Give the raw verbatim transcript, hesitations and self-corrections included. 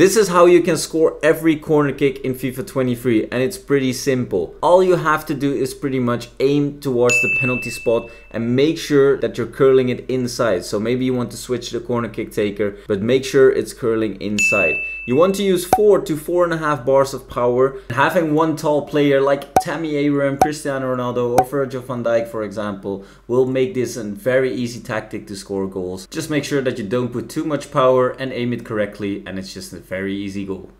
This is how you can score every corner kick in FIFA twenty-three, and it's pretty simple. All you have to do is pretty much aim towards the penalty spot and make sure that you're curling it inside. So maybe you want to switch the corner kick taker, but make sure it's curling inside. You want to use four to four and a half bars of power. Having one tall player like Tammy Abraham, Cristiano Ronaldo or Virgil van Dijk, for example, will make this a very easy tactic to score goals. Just make sure that you don't put too much power and aim it correctly, and it's just a very easy goal.